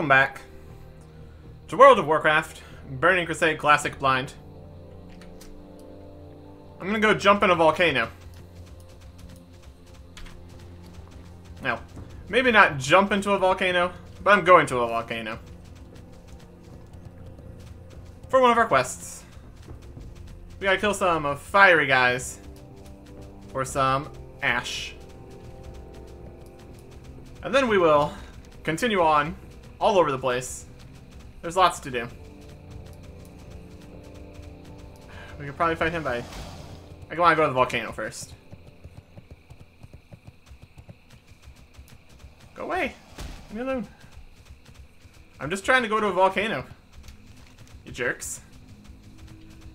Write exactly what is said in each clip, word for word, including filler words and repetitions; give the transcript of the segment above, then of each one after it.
Welcome back to World of Warcraft, Burning Crusade Classic Blind. I'm gonna go jump in a volcano. Now, maybe not jump into a volcano, but I'm going to a volcano. For one of our quests. We gotta kill some fiery guys. Or some ash. And then we will continue on all over the place. There's lots to do. We could probably fight him by... I want to go to the volcano first. Go away. Leave me alone. I'm just trying to go to a volcano. You jerks.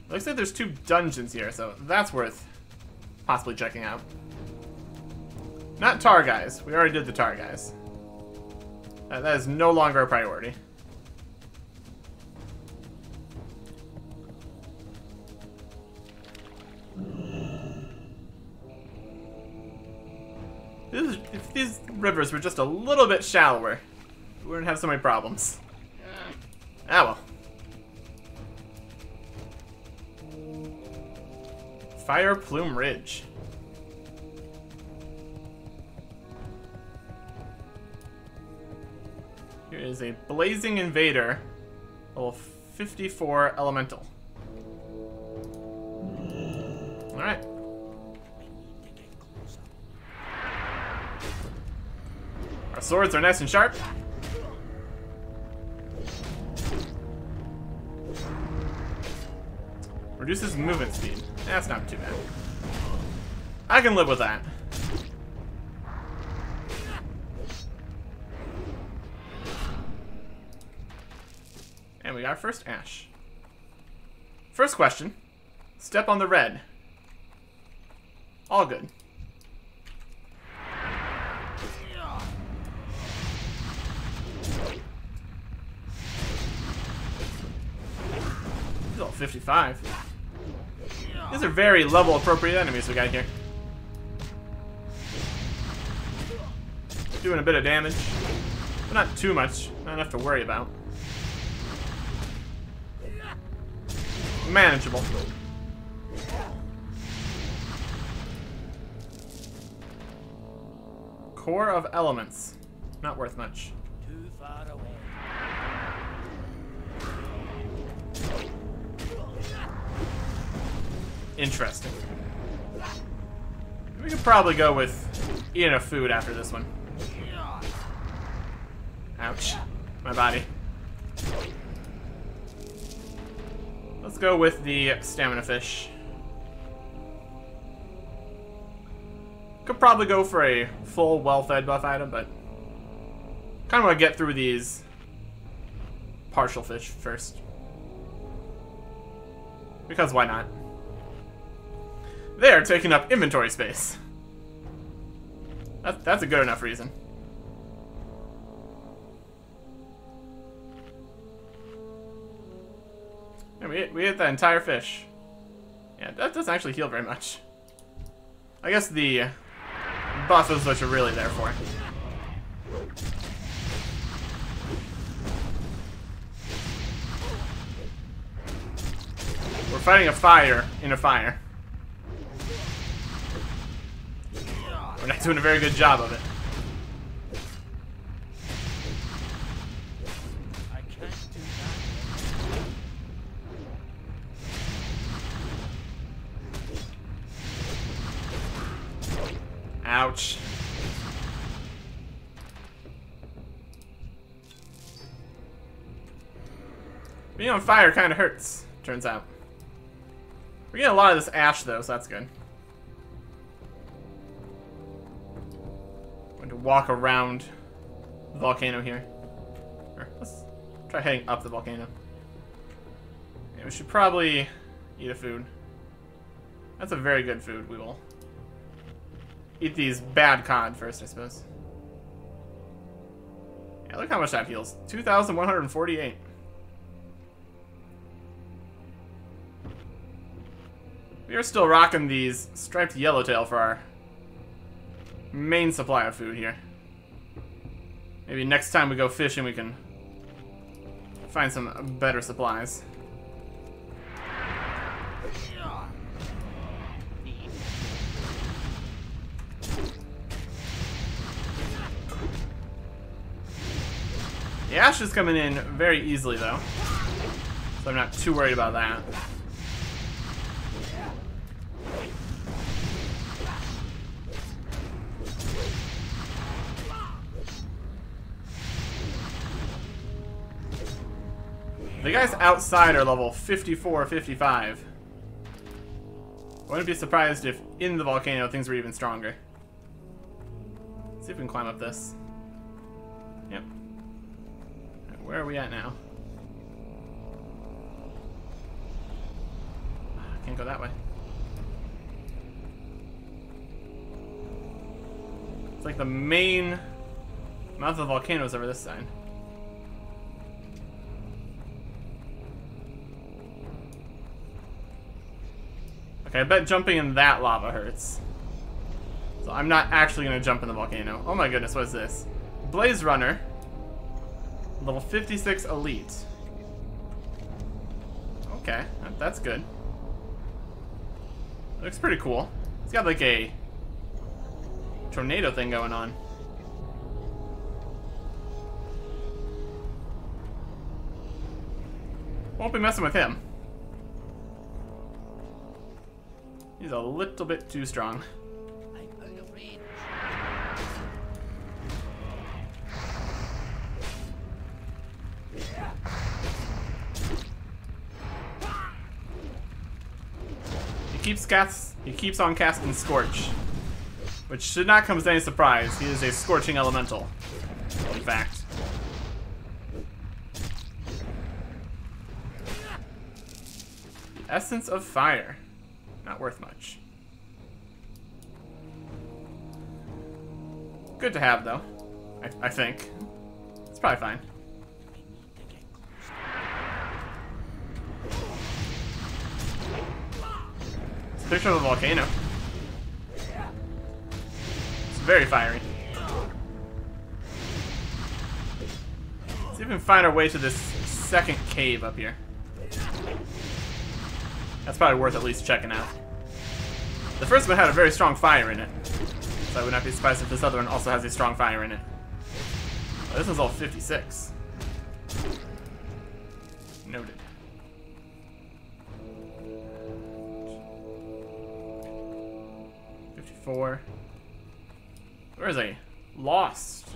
Looks like there's two dungeons here, so that's worth possibly checking out. Not tar guys. We already did the tar guys. Uh, that is no longer a priority. This, if these rivers were just a little bit shallower, we wouldn't have so many problems. Ah well. Fire Plume Ridge. Here is a Blazing Invader, level fifty-four elemental. Alright. Our swords are nice and sharp. Reduces movement speed. That's not too bad. I can live with that. And we got our first ash. First question. Step on the red. All good. He's all fifty-five. These are very level-appropriate enemies we got here. Doing a bit of damage, but not too much. Not enough to worry about. Manageable. Core of Elements. Not worth much. Too far away. Interesting. We could probably go with eating a food after this one. Ouch. My body. Let's go with the stamina fish. Could probably go for a full well-fed buff item, but kind of want to get through these partial fish first. Because why not? They are taking up inventory space. That, that's a good enough reason. And we, we ate that entire fish. Yeah, that doesn't actually heal very much. I guess the buff is what you're really there for. We're fighting a fire in a fire. We're not doing a very good job of it. I can't do that. Ouch. Being on fire kind of hurts, turns out. We're getting a lot of this ash though, so that's good. To walk around the volcano here. Or let's try heading up the volcano. Yeah, we should probably eat a food. That's a very good food. We will eat these bad cod first, I suppose. Yeah, look how much that heals. two thousand one hundred forty-eight. We are still rocking these striped yellowtail for our main supply of food here. Maybe next time we go fishing we can find some better supplies. The ash is coming in very easily though, so I'm not too worried about that. The guys outside are level fifty-four or fifty-five. I wouldn't be surprised if in the volcano things were even stronger. Let's see if we can climb up this. Yep. Right, where are we at now? I can't go that way. It's like the main mouth of the volcano is over this side. I bet jumping in that lava hurts. So I'm not actually going to jump in the volcano. Oh my goodness, what is this? Blaze Runner. Level fifty-six Elite. Okay, that's good. Looks pretty cool. It's got like a tornado thing going on. Won't be messing with him. He's a little bit too strong. He keeps cast. He keeps on casting Scorch, which should not come as any surprise. He is a scorching elemental, in fact. The essence of fire. Not worth much. Good to have, though. I, I think. It's probably fine. It's a picture of a volcano. It's very fiery. Let's see if we can find our way to this second cave up here. That's probably worth at least checking out. The first one had a very strong fire in it, so I would not be surprised if this other one also has a strong fire in it. Oh, this one's all fifty-six. Noted. fifty-four. Where is he? Lost.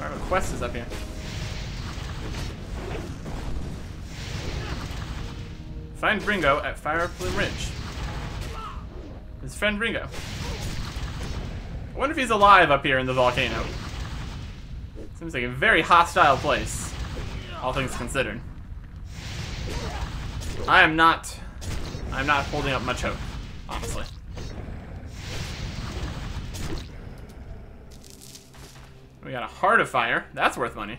Our quest is up here. Find Ringo at Fire Plume Ridge. His friend Ringo. I wonder if he's alive up here in the volcano. Seems like a very hostile place, all things considered. I am not. I'm not holding up much hope, honestly. We got a heart of fire. That's worth money.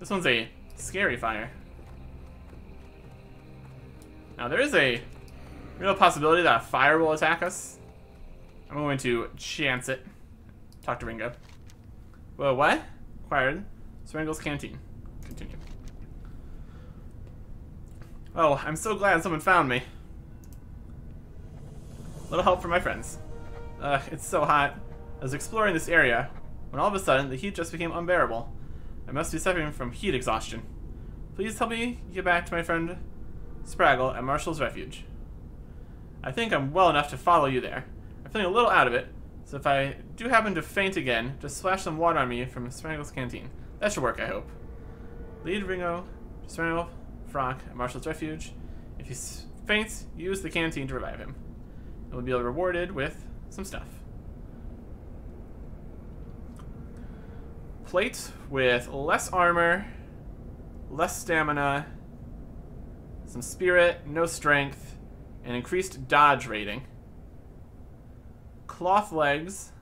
This one's a scary fire. Now there is a real possibility that a fire will attack us. I'm going to chance it. Talk to Ringo. Well, what? Acquired. Sprangle's Canteen. Continue. Oh, I'm so glad someone found me. A little help from my friends. Ugh, it's so hot. I was exploring this area when all of a sudden, the heat just became unbearable. I must be suffering from heat exhaustion. Please help me get back to my friend Spraggle at Marshall's Refuge. I think I'm well enough to follow you there. I'm feeling a little out of it, so if I do happen to faint again, just splash some water on me from Spraggle's Canteen. That should work, I hope. Lead Ringo to Spraggle Frock at Marshall's Refuge. If he faints, use the canteen to revive him. And we'll be rewarded with some stuff. Plate with less armor, less stamina, some spirit, no strength, and increased dodge rating. Cloth legs,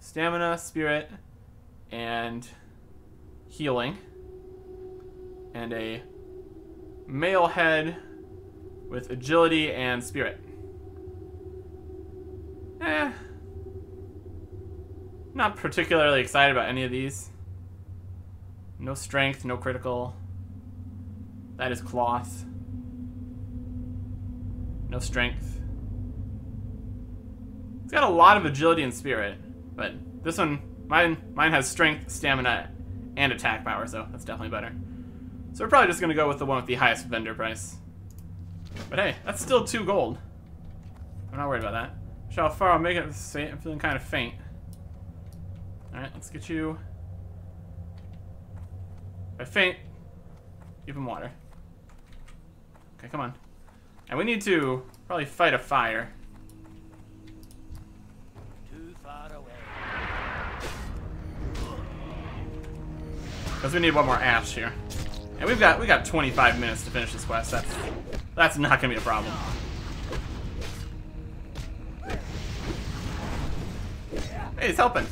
stamina, spirit, and healing. And a male head with agility and spirit. Eh. Not particularly excited about any of these. No strength, no critical. That is cloth. No strength. It's got a lot of agility and spirit, but this one, mine, mine has strength, stamina, and attack power, so that's definitely better. So we're probably just gonna go with the one with the highest vendor price. But hey, that's still two gold. I'm not worried about that. Shall far I'll make it. I'm feeling kind of faint. All right, let's get you. If I faint, give him water. Okay, come on. And we need to probably fight a fire. Too far away. Because we need one more ash here. And we've got we got twenty-five minutes to finish this quest. That's that's not gonna be a problem. Hey, he's helping.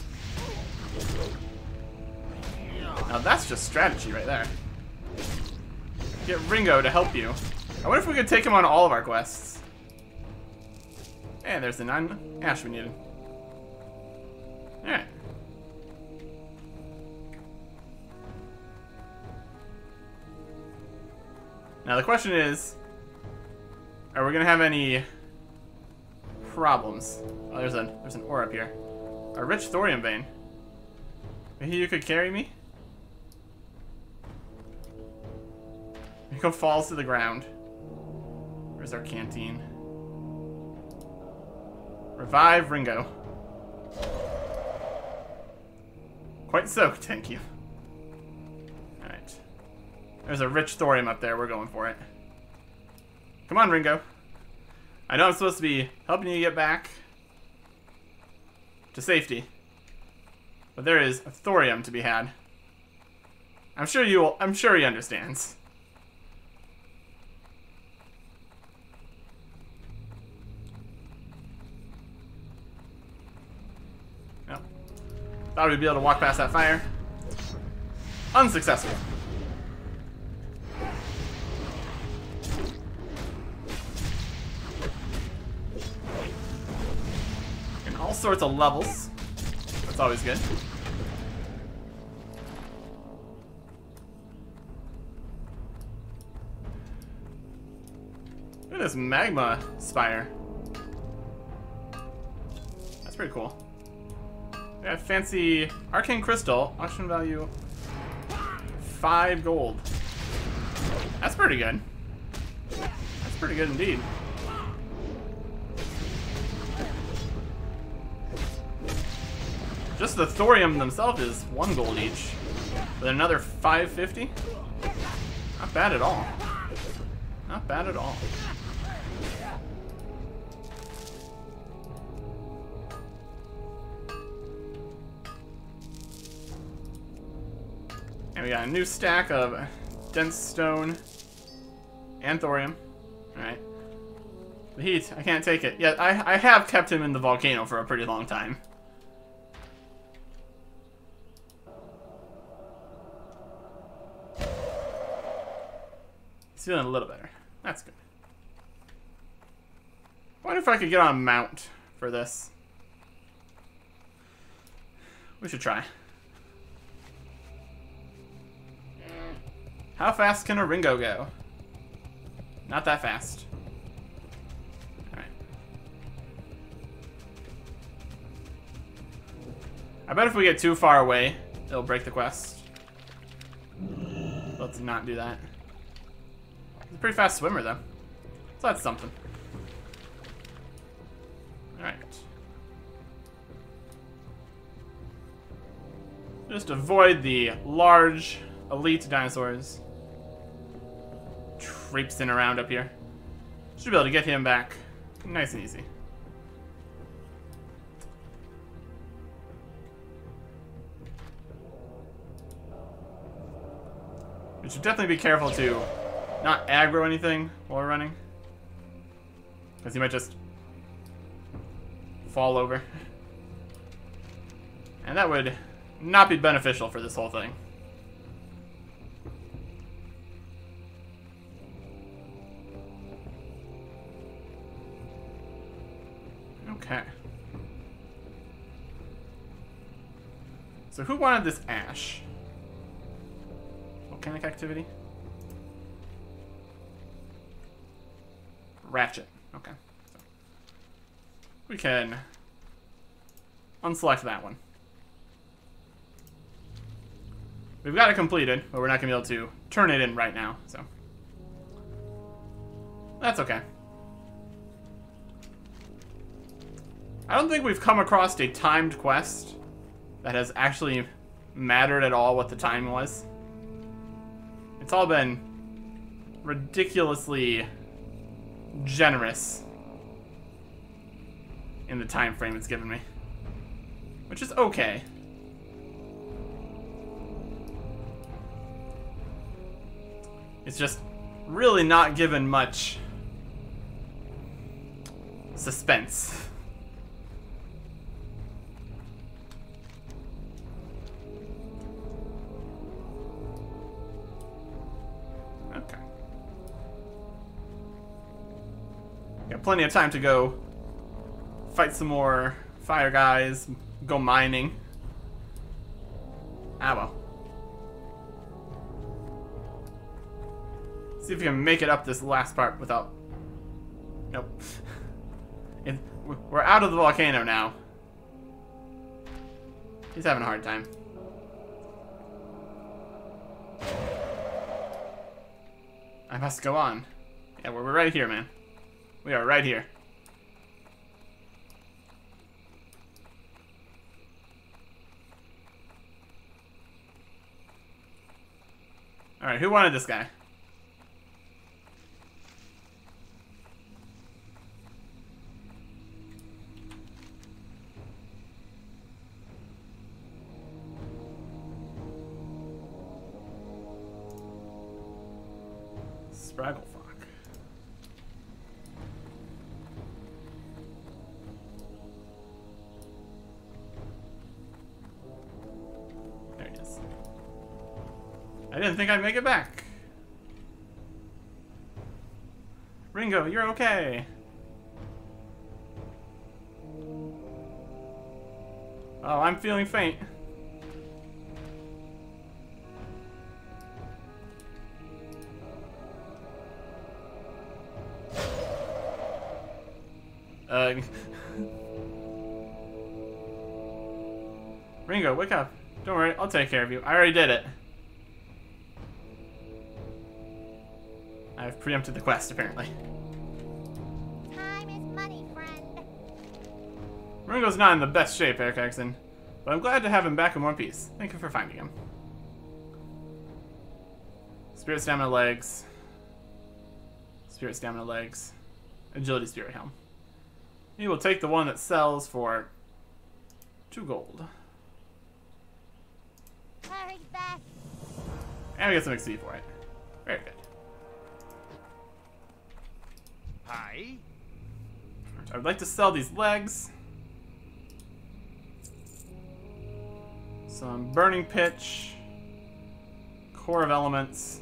Now that's just strategy right there. Get Ringo to help you. I wonder if we could take him on all of our quests. And there's the nine ash we needed. Alright. Now the question is, are we gonna have any problems? Oh, there's a there's an ore up here. A rich thorium vein. Maybe you could carry me? Ringo falls to the ground. Where's our canteen? Revive Ringo. Quite soaked, thank you. Alright. There's a rich thorium up there, we're going for it. Come on, Ringo. I know I'm supposed to be helping you get back to safety, but there is a thorium to be had. I'm sure you will, I'm sure he understands. Thought we'd be able to walk past that fire. Unsuccessful. In all sorts of levels. That's always good. Look at this magma spire. That's pretty cool. I got a fancy arcane crystal, auction value five gold. That's pretty good. That's pretty good indeed. Just the thorium themselves is one gold each, with another five fifty. Not bad at all. Not bad at all. We got a new stack of dense stone and thorium. Alright. The heat, I can't take it. Yeah, I, I have kept him in the volcano for a pretty long time. He's feeling a little better. That's good. I wonder if I could get on a mount for this. We should try. How fast can a Ringo go? Not that fast. Alright. I bet if we get too far away, it'll break the quest. Let's not do that. He's a pretty fast swimmer, though. So that's something. Alright. Just avoid the large elite dinosaurs traipsing around up here. Should be able to get him back nice and easy. We should definitely be careful to not aggro anything while we're running, because he might just fall over. And that would not be beneficial for this whole thing. Okay. So who wanted this ash? Volcanic activity? Ratchet. Okay. So we can unselect that one. We've got it completed, but we're not going to be able to turn it in right now, so. That's okay. I don't think we've come across a timed quest that has actually mattered at all what the time was. It's all been ridiculously generous in the time frame it's given me, which is okay. It's just really not given much suspense. Okay. Got plenty of time to go fight some more fire guys, go mining. Ah, well. See if we can make it up this last part without... Nope. It, we're out of the volcano now. He's having a hard time. I must go on. Yeah, we're, we're right here, man. We are right here. Alright, who wanted this guy? Spraggle fuck. There it is. I didn't think I'd make it back. Ringo, you're okay. Oh, I'm feeling faint. Uh, Ringo, wake up. Don't worry, I'll take care of you. I already did it. I've preempted the quest, apparently. Time is money, friend. Ringo's not in the best shape, Eric Erickson, but I'm glad to have him back in one piece. Thank you for finding him. Spirit stamina legs. Spirit stamina legs. Agility spirit helm. He will take the one that sells for two gold. Hurry back. And we get some X P for it. Very good. Hi. I would like to sell these legs. Some burning pitch. Core of elements.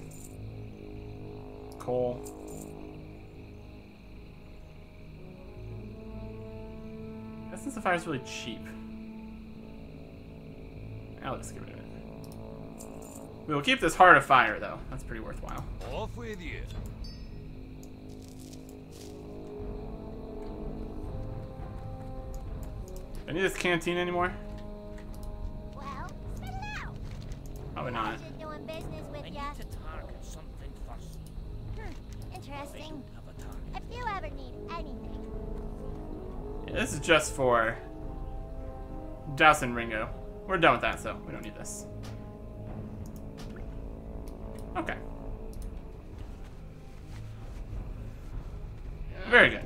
Coal. Essence of Fire is really cheap. I'll just get rid of it. We will keep this Heart of Fire, though. That's pretty worthwhile. Off with you. Do I need this canteen anymore? Well, spit it out. Probably not. Doing business with I need ya. To target something first. Hmm, interesting. If you ever need anything. This is just for Douse and Ringo. We're done with that, so we don't need this. Okay. Very good.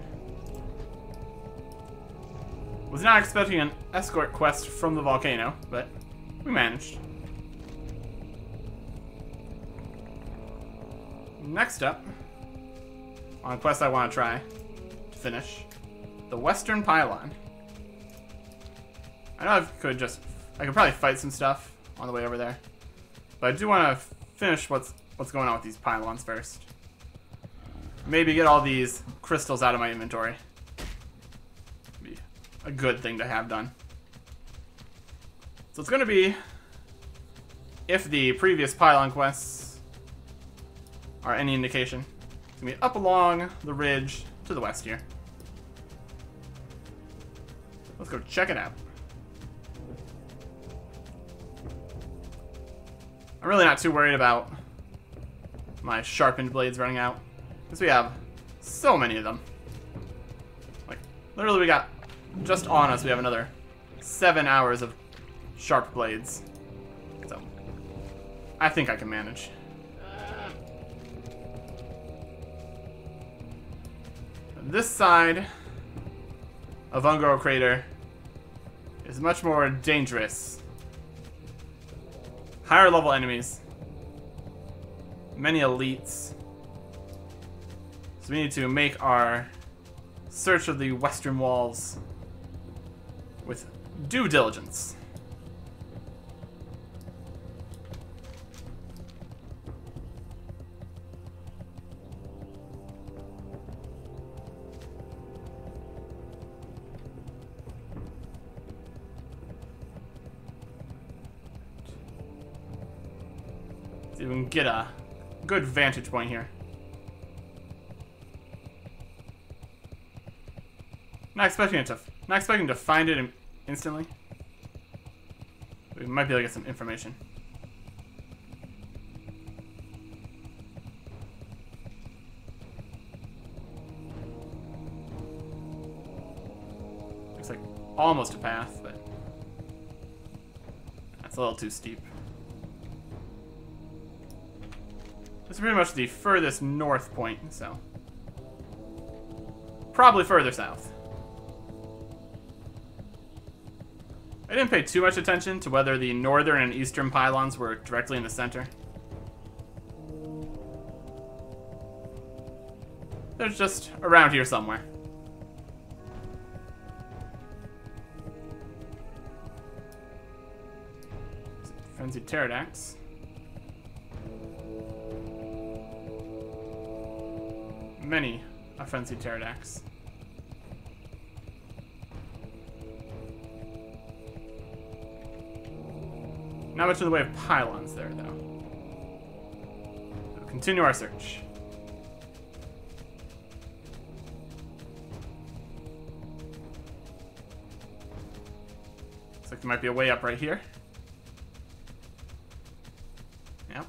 Was not expecting an escort quest from the volcano, but we managed. Next up, on a quest I want to try to finish. The Western Pylon. I know I could just... I could probably fight some stuff on the way over there. But I do want to finish what's what's going on with these pylons first. Maybe get all these crystals out of my inventory. Be a good thing to have done. So it's going to be if the previous pylon quests are any indication. It's gonna be up along the ridge to the west here. Let's go check it out. I'm really not too worried about my sharpened blades running out, because we have so many of them. Like, literally we got, just on us, we have another seven hours of sharp blades. So, I think I can manage. This side of Ungoro Crater is much more dangerous. Higher level enemies. Many elites. So we need to make our search of the western walls with due diligence. See if we can get a good vantage point here. Not expecting it to, not expecting to find it instantly. We might be able to get some information. Looks like almost a path, but that's a little too steep. This is pretty much the furthest north point, so probably further south. I didn't pay too much attention to whether the northern and eastern pylons were directly in the center. They're just around here somewhere. Frenzied Pterrordax. Many a Frenzied Pterrordax. Not much in the way of pylons there, though. We'll continue our search. Looks like there might be a way up right here. Yep.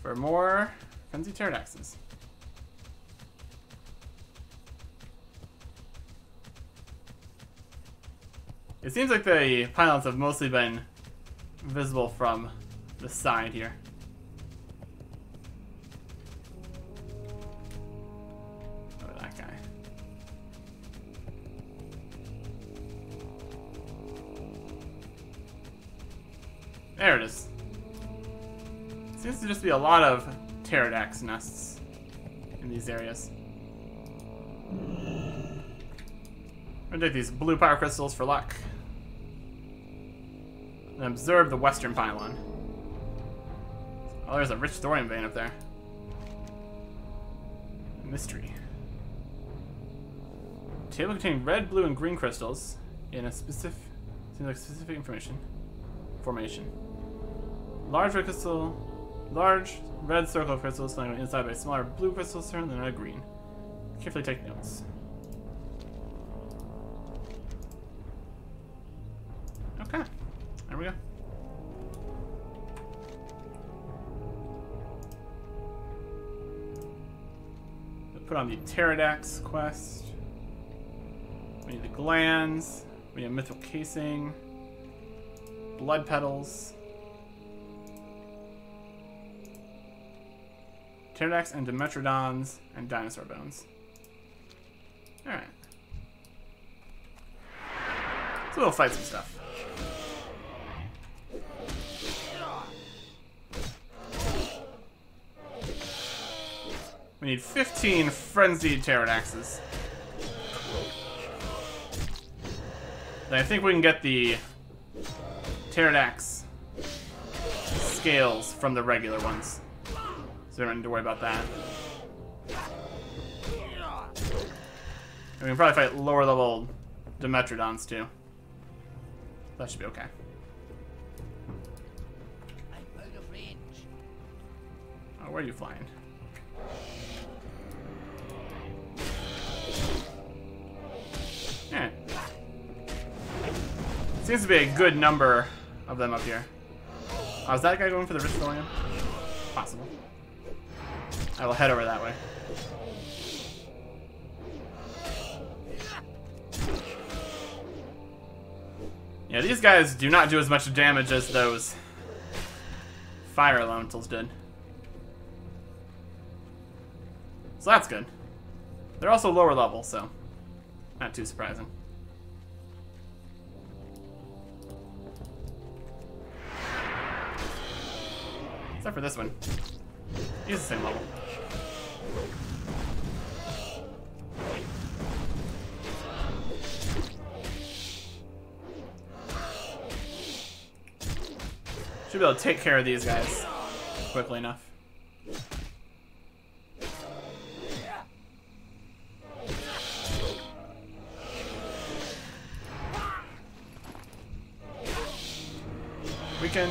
For more Frenzied Pterrordaxes. It seems like the pylons have mostly been visible from the side here. Oh, that guy. There it is. It seems to just be a lot of pterrordax nests in these areas. I'm gonna take these blue power crystals for luck. And observe the western pylon. Oh, there's a rich thorium vein up there. Mystery. Table containing red, blue, and green crystals in a specific, seems like specific information. Formation. Large red crystal, large red circle of crystals surrounded inside by smaller blue crystals surrounded by green. Carefully take notes. Okay, there we go. We'll put on the pterrordax quest. We need the glands. We need a mithril casing. Blood petals. Pterrordax and Dimetrodons and dinosaur bones. All right. So we'll fight some stuff. We need fifteen Frenzied Pterrordaxes. Then I think we can get the Pterrordax scales from the regular ones. So we don't need to worry about that. And we can probably fight lower level Dimetrodons too. That should be okay. where are you flying? Eh. Seems to be a good number of them up here. Oh, is that guy going for the Ritual Land? Possible. I will head over that way. Yeah, these guys do not do as much damage as those fire elementals did. So that's good. They're also lower level, so not too surprising. Except for this one. He's the same level. Should be able to take care of these guys quickly enough. We can...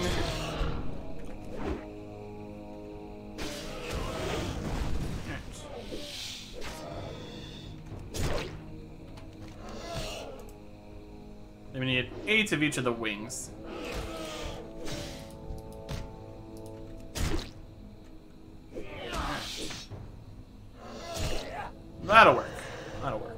Then we need eight of each of the wings. That'll work. That'll work.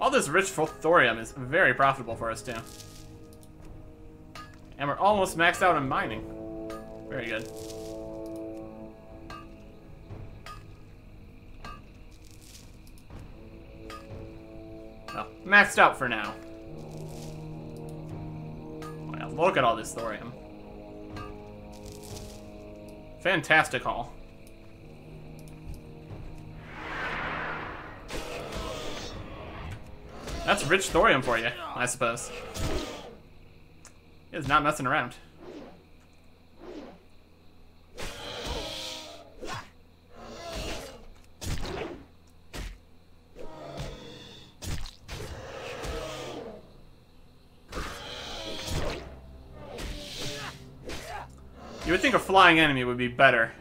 All this rich thorium is very profitable for us too. And we're almost maxed out on mining. Very good. Well, maxed out for now. Look at all this thorium. Fantastic haul. That's rich thorium for you, I suppose. It's not messing around. You would think a flying enemy would be better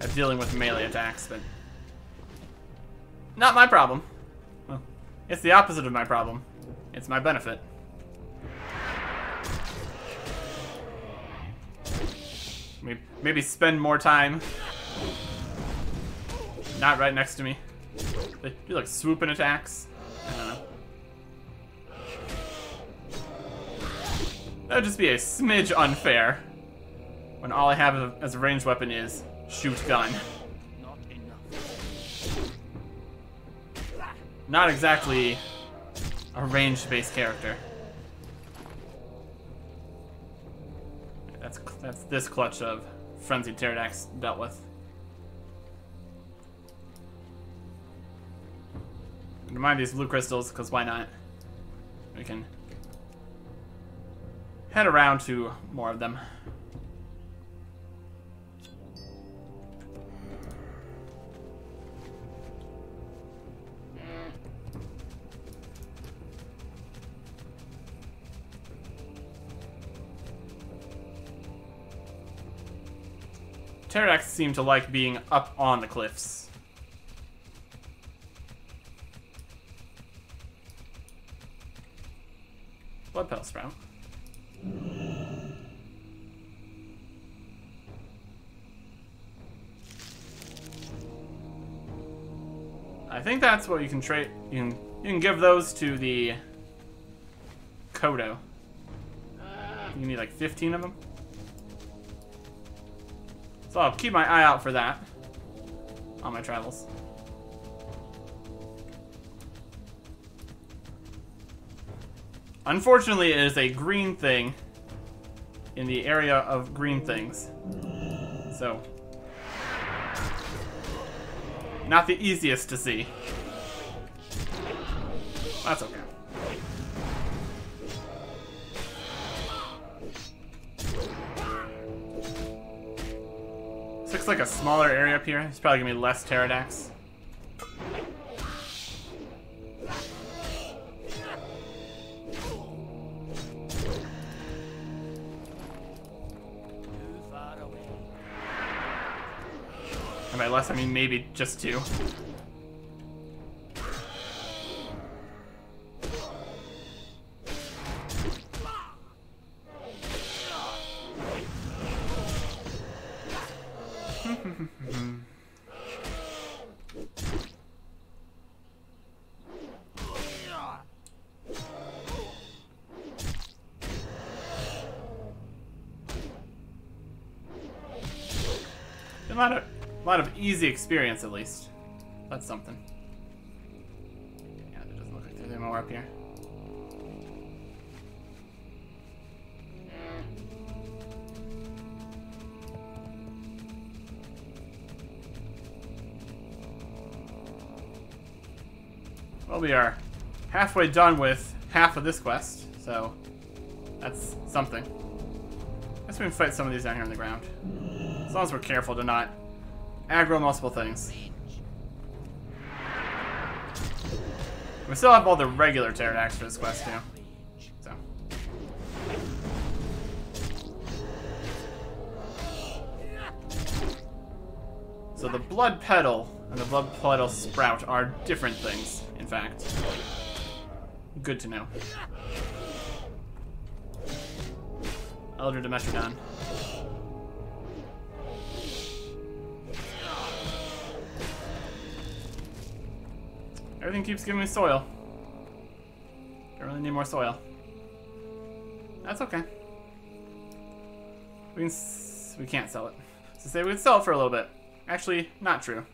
at dealing with melee attacks, but not my problem. Well, it's the opposite of my problem. It's my benefit. Maybe spend more time not right next to me. They do like swooping attacks. I don't know. That would just be a smidge unfair. When all I have as a ranged weapon is shoot gun. Not enough. Not exactly a range-based character. That's that's this clutch of Frenzied Pterrordax dealt with. Remind these blue crystals, because why not? We can head around to more of them. Pterrordax seem to like being up on the cliffs. Blood Petal Sprout. I think that's what you can trade. You can you can give those to the Kodo. You need like fifteen of them. So I'll keep my eye out for that on my travels. Unfortunately, it is a green thing in the area of green things. So, not the easiest to see. That's okay. Looks like a smaller area up here. It's probably gonna be less pterrordax. by less, I mean maybe just two. A lot of, a lot of easy experience, at least. That's something. Yeah, it doesn't look like there's any more up here. Well, we are halfway done with half of this quest, so that's something. I guess we can fight some of these down here on the ground. As long as we're careful to not aggro multiple things. We still have all the regular Pterrordax for this quest too. So. So the blood petal and the blood petal sprout are different things, in fact. Good to know. Elder Dimetrodon. Everything keeps giving me soil. I really need more soil. That's okay. We, can s we can't sell it. So say we'd sell it for a little bit. Actually, not true.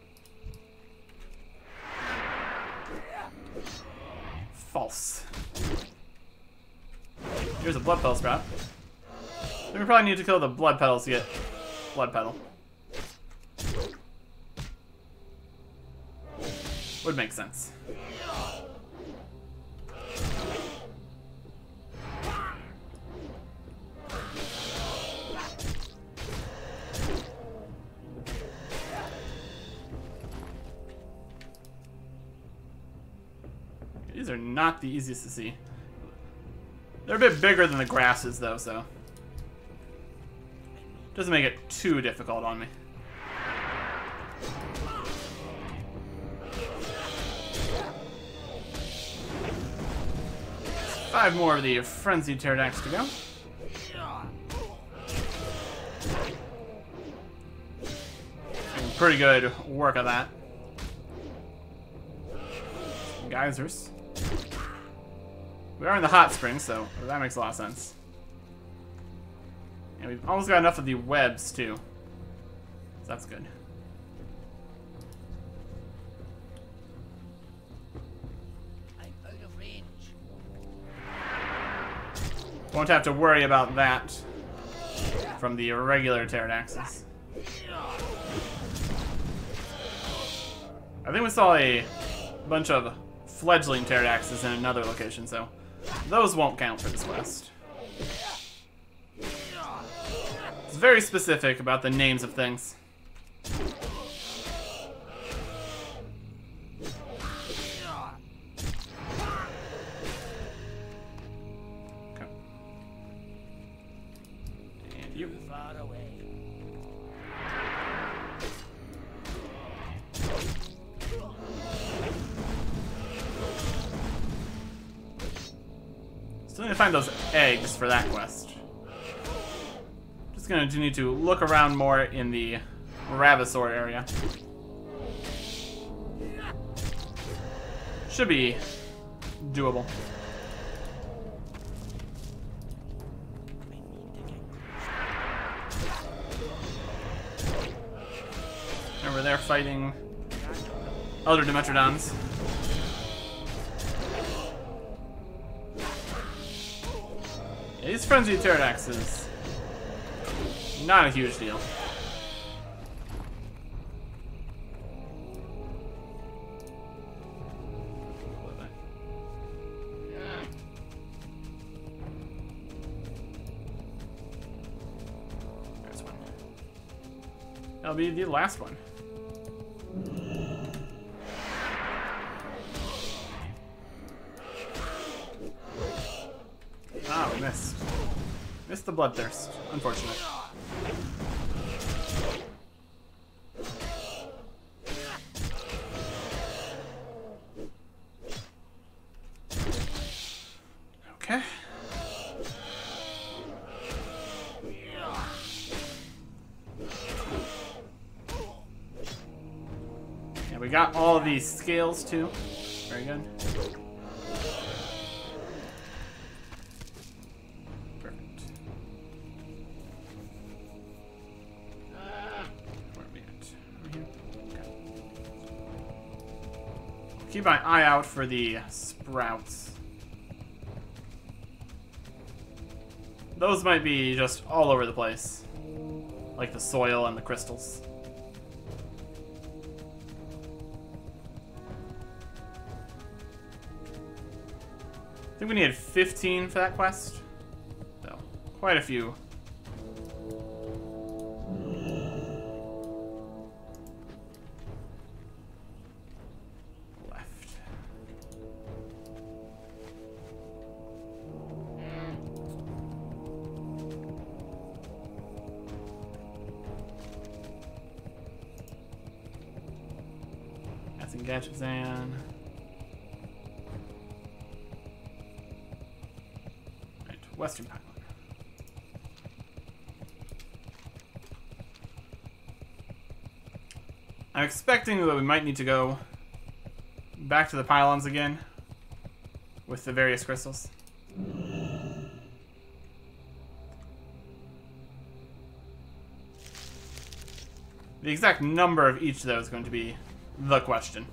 False. Here's a blood petal sprout. Then we probably need to kill the blood petals to get blood petal. Would make sense. These are not the easiest to see. They're a bit bigger than the grasses though, so doesn't make it too difficult on me. Five more of the Frenzied Pterrordax to go. Doing pretty good work of that. Some geysers. We are in the hot spring, so that makes a lot of sense. And we've almost got enough of the webs, too. So that's good. Won't have to worry about that from the irregular Pterrordaxes. I think we saw a bunch of fledgling Pterrordaxes in another location, so those won't count for this quest. It's very specific about the names of things. Find those eggs for that quest. Just gonna need to look around more in the Ravasaur area. Should be doable. Remember, they're fighting Elder Dimetrodons. These Frenzied Pterrordaxes, not a huge deal. There's one. That'll be the last one. Ah, we missed. Missed the Bloodthirst. Unfortunate. Okay. Yeah, we got all these scales too. Very good. Keep my eye out for the sprouts. Those might be just all over the place. Like the soil and the crystals. I think we needed fifteen for that quest. So, quite a few. Gadgetzan. Right, Western Pylon. I'm expecting that we might need to go back to the pylons again with the various crystals. The exact number of each of those is going to be the question.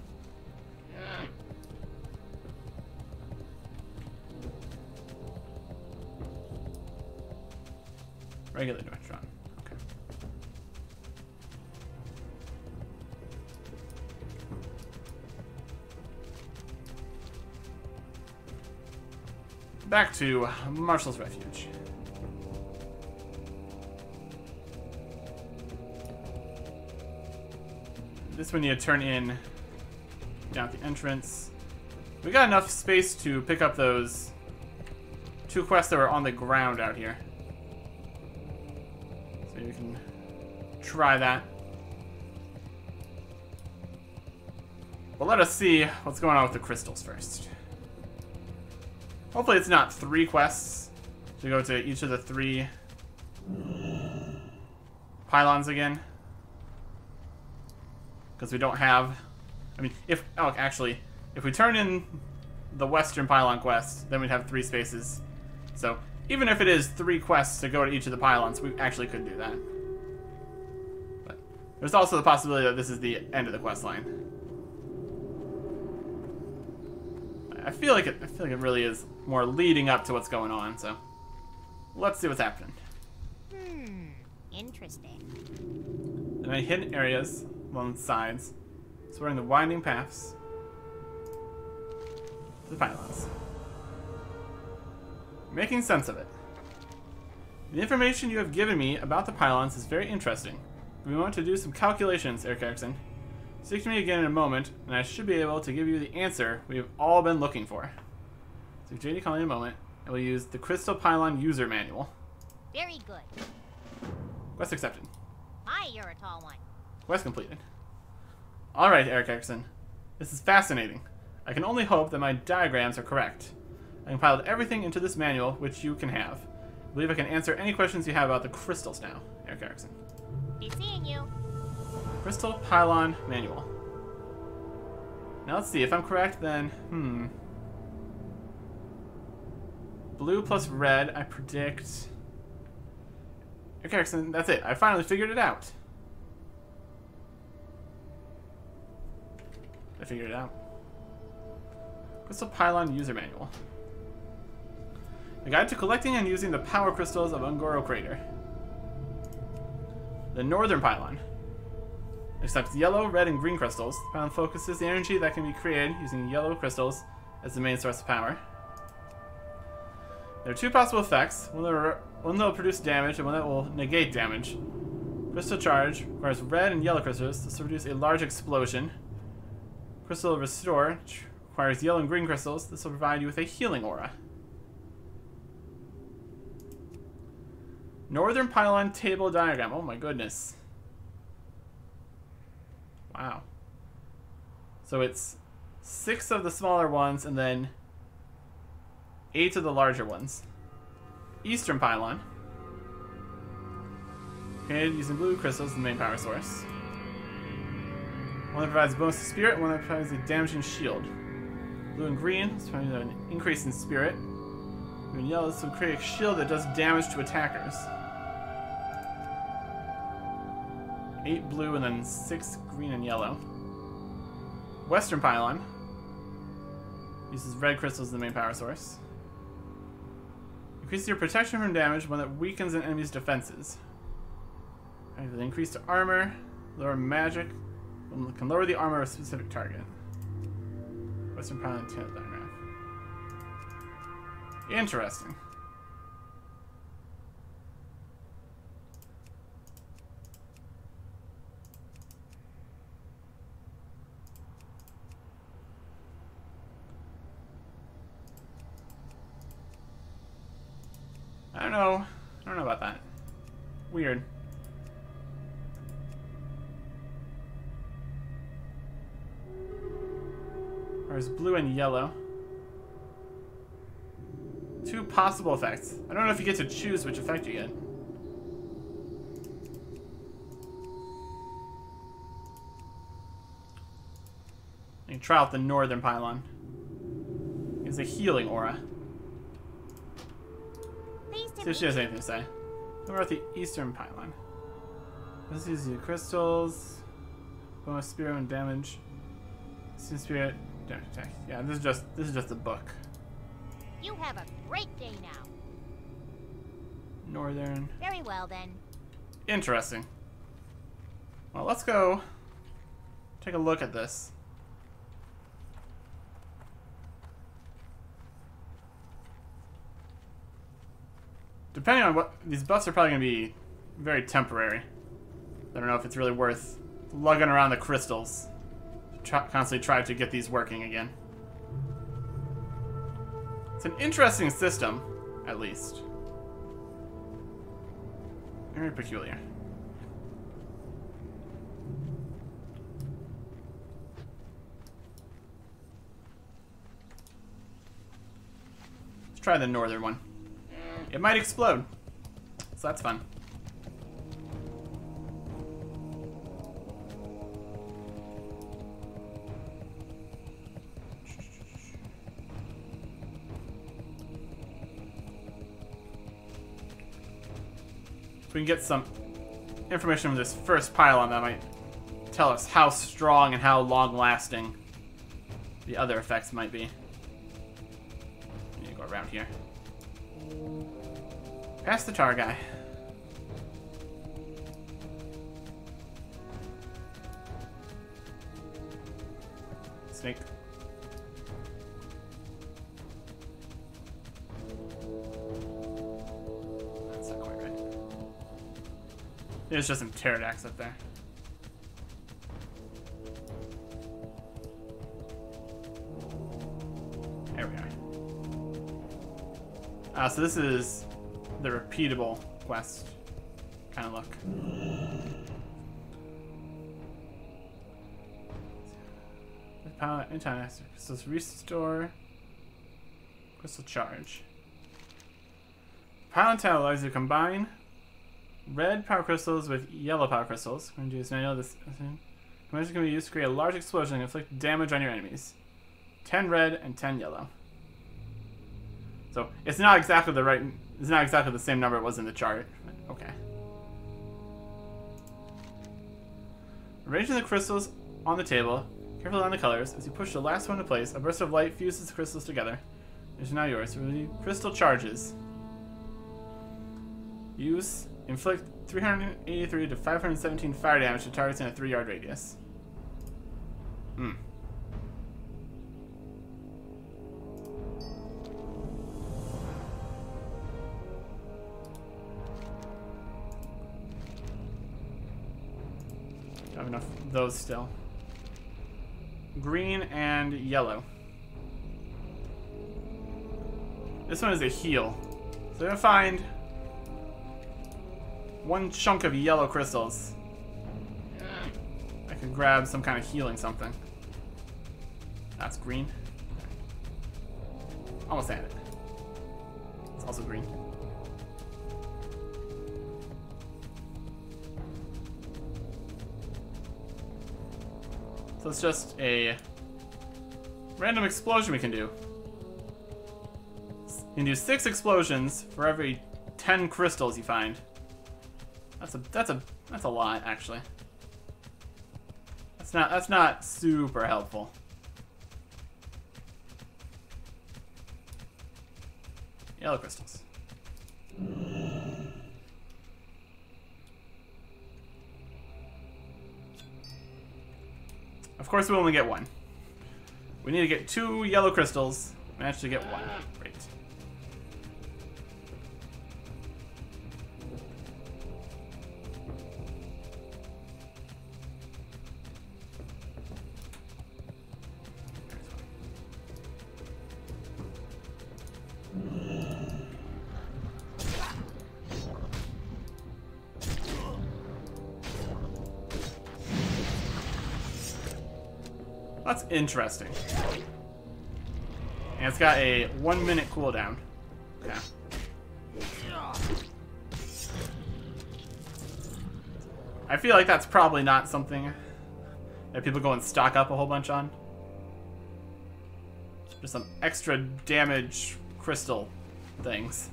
Regular Dimetrodon. Okay. Back to Marshall's Refuge. This one you turn in down at the entrance. We got enough space to pick up those two quests that were on the ground out here. So maybe we can try that. But let us see what's going on with the crystals first. Hopefully it's not three quests to go to each of the three pylons again. Because we don't have, I mean, if, oh, actually, if we turn in the Western Pylon quest, then we'd have three spaces. So, even if it is three quests to go to each of the pylons, we actually could do that. But there's also the possibility that this is the end of the quest line. I feel like it, I feel like it really is more leading up to what's going on, so. Let's see what's happening. Hmm, interesting. And I hidden areas along the sides. So we're in the winding paths to the pylons. Making sense of it. The information you have given me about the pylons is very interesting. We want to do some calculations, Eric Erickson. Speak to me again in a moment, and I should be able to give you the answer we have all been looking for. So J D, call me in a moment, and we'll use the Crystal Pylon User Manual. Very good. Quest accepted. Hi, you're a tall one. Quest completed. Alright, Eric Erickson. This is fascinating. I can only hope that my diagrams are correct. I compiled everything into this manual, which you can have. I believe I can answer any questions you have about the crystals now, Eric Erickson. Be seeing you. Crystal Pylon Manual. Now let's see, if I'm correct then, hmm. Blue plus red, I predict. Eric Erickson, that's it. I finally figured it out. I figured it out. Crystal Pylon User Manual. A guide to collecting and using the power crystals of Ungoro Crater. The Northern Pylon. It accepts yellow, red, and green crystals. The pylon focuses the energy that can be created using yellow crystals as the main source of power. There are two possible effects. One that will produce damage and one that will negate damage. Crystal Charge requires red and yellow crystals to produce a large explosion. Crystal Restore requires yellow and green crystals. This will provide you with a healing aura. Northern Pylon Table Diagram. Oh my goodness. Wow. So it's six of the smaller ones and then eight of the larger ones. Eastern pylon. Created using blue crystals as the main power source. One that provides a bonus to spirit, one that provides a damaging shield. Blue and green, so we have an increase in spirit. Blue and yellow, so create a shield that does damage to attackers. Eight blue and then six green and yellow. Western pylon. Uses red crystals as the main power source. Increases your protection from damage, one that weakens an enemy's defenses. All right, increase to armor, lower magic, and can lower the armor of a specific target. Western pylon tenth diagram. Interesting. I don't know. I don't know about that. Weird. There's blue and yellow. Two possible effects. I don't know if you get to choose which effect you get. You can try out the northern pylon. It's a healing aura. See if she has anything to say. What about the eastern pylon? This is the crystals. Bonus spirit and damage. Sin spirit damage attack. Yeah, this is just this is just a book. You have a great day now. Northern. Very well then. Interesting. Well, let's go take a look at this. Depending on what, these buffs are probably going to be very temporary. I don't know if it's really worth lugging around the crystals to try, constantly try to get these working again. It's an interesting system, at least. Very peculiar. Let's try the northern one. It might explode, so that's fun. If we can get some information from this first pylon, that might tell us how strong and how long-lasting the other effects might be. I need to go around here. Past the tar guy. Snake. That's not quite right. There's just some pterodactyls up there. There we are. Ah, uh, so this is the repeatable quest kind of look. The power anti crystals restore crystal charge. Pylon tile allows you to combine red power crystals with yellow power crystals. We're going to do this manual. This combination can be used to create a large explosion and inflict damage on your enemies. ten red and ten yellow. So it's not exactly the right. It's not exactly the same number it was in the chart. Okay. Arranging the crystals on the table, carefully on the colors. As you push the last one into place, a burst of light fuses the crystals together. It is now yours. Release crystal charges. Use inflict three hundred eighty-three to five hundred seventeen fire damage to targets in a three-yard radius. Hmm. Have enough of those still. Green and yellow. This one is a heal. So I'm gonna find one chunk of yellow crystals. I can grab some kind of healing something. That's green. Almost had it. also green. So it's just a random explosion we can do. You can do six explosions for every ten crystals you find. That's a that's a that's a lot, actually. That's not that's not super helpful. Yellow crystals. Of course we only get one. We need to get two yellow crystals. We actually get one. Great. That's interesting. And it's got a one minute cooldown. Yeah. I feel like that's probably not something that people go and stock up a whole bunch on. Just some extra damage crystal things.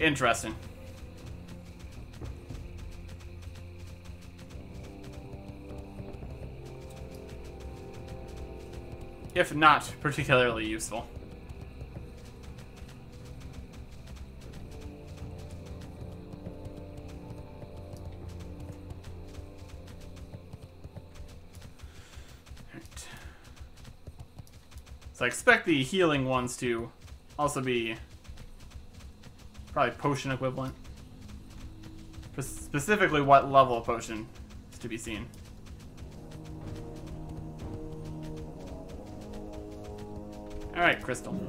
Interesting. If not particularly useful. Right. So I expect the healing ones to also be probably potion equivalent. Specifically what level of potion is to be seen. Alright, crystal.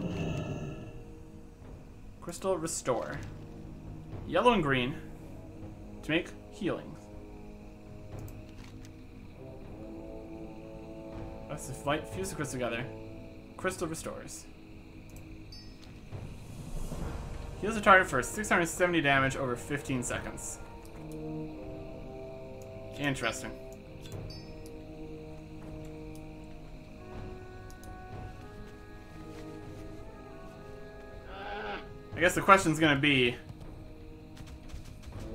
Crystal restore. Yellow and green to make healings. That's the flight. Fuse the crystal together. Crystal restores. Heals the target for six hundred seventy damage over fifteen seconds. Interesting. I guess the question's gonna be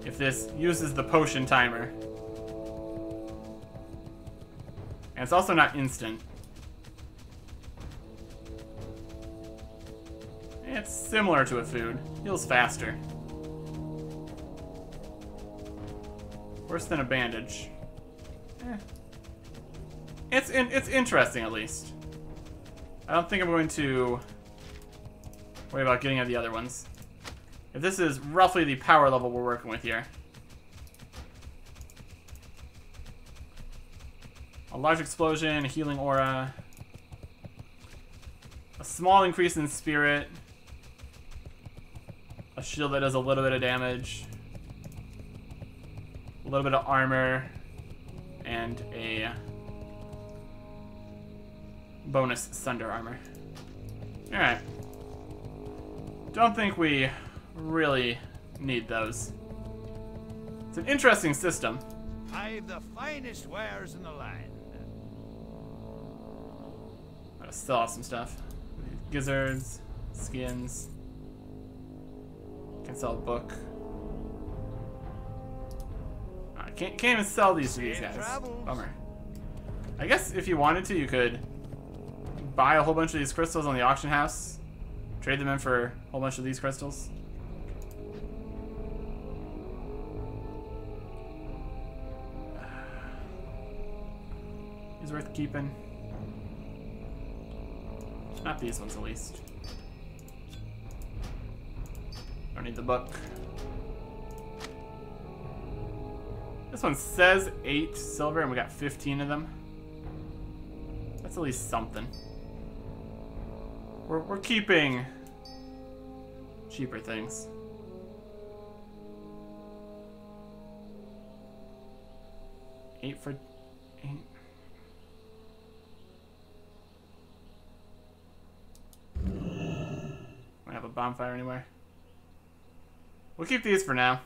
if this uses the potion timer. And it's also not instant. It's similar to a food. Heals faster. Worse than a bandage. Eh. It's in, it's interesting at least. I don't think I'm going to worry about getting at the other ones. If this is roughly the power level we're working with here. A large explosion, a healing aura. A small increase in spirit. A shield that does a little bit of damage. A little bit of armor. And a bonus Sunder armor. Alright. Don't think we really need those. It's an interesting system. I've the finest wares in the land. I still have some stuff. Gizzards, skins. Can sell a book. I can't, can't even sell these to these guys. Bummer. I guess if you wanted to, you could buy a whole bunch of these crystals on the auction house. Trade them in for a whole bunch of these crystals. Is worth keeping. Not these ones, at least. Don't need the book. This one says eight silver, and we got fifteen of them. That's at least something. We're, we're keeping cheaper things. Eight for eight. bonfire anywhere. We'll keep these for now.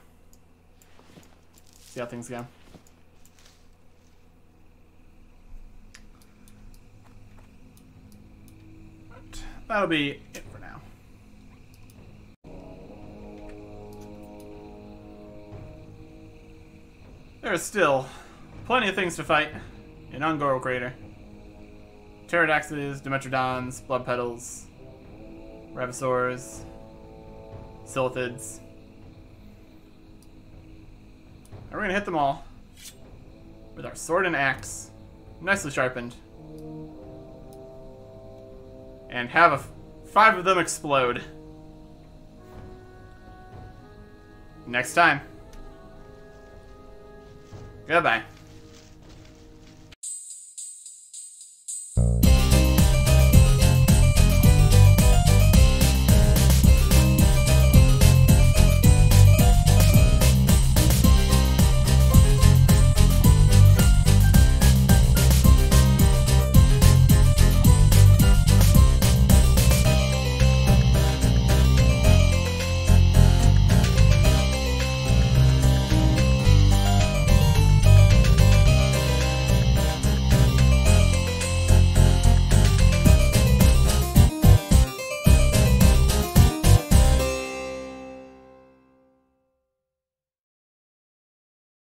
See how things go. But that'll be it for now. There is still plenty of things to fight in Ungoro Crater. Pterrordaxes, Dimetrodons, Blood Petals, Ravasaurs, Silithids. We're gonna hit them all with our sword and axe, nicely sharpened, and have a f five of them explode. Next time. Goodbye.